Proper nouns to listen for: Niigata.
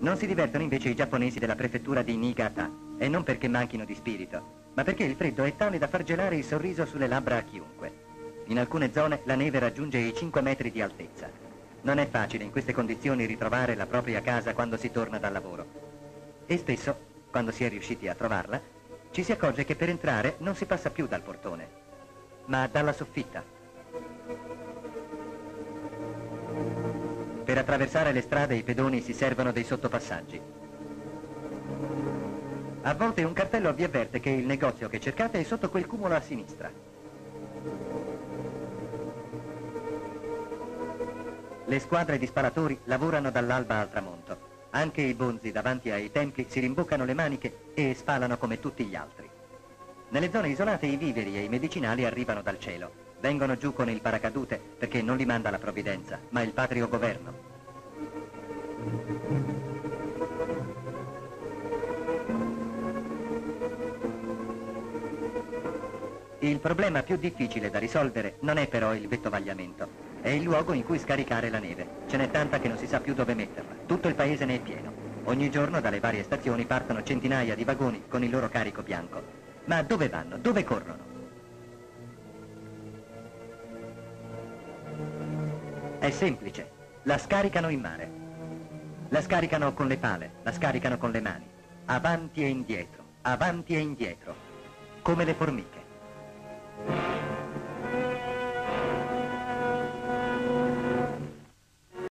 Non si divertono invece i giapponesi della prefettura di Niigata, e non perché manchino di spirito, ma perché il freddo è tale da far gelare il sorriso sulle labbra a chiunque. In alcune zone la neve raggiunge i 5 metri di altezza. Non è facile in queste condizioni ritrovare la propria casa quando si torna dal lavoro. E spesso, quando si è riusciti a trovarla, ci si accorge che per entrare non si passa più dal portone, ma dalla soffitta. Per attraversare le strade i pedoni si servono dei sottopassaggi. A volte un cartello vi avverte che il negozio che cercate è sotto quel cumulo a sinistra. Le squadre di sparatori lavorano dall'alba al tramonto. Anche i bonzi davanti ai templi si rimboccano le maniche e spalano come tutti gli altri. Nelle zone isolate i viveri e i medicinali arrivano dal cielo. Vengono giù con il paracadute perché non li manda la provvidenza, ma il patrio governo. Il problema più difficile da risolvere non è però il vettovagliamento, è il luogo in cui scaricare la neve. Ce n'è tanta che non si sa più dove metterla, tutto il paese ne è pieno. Ogni giorno dalle varie stazioni partono centinaia di vagoni con il loro carico bianco. Ma dove vanno? Dove corrono? È semplice, la scaricano in mare. La scaricano con le pale, la scaricano con le mani, avanti e indietro, come le formiche.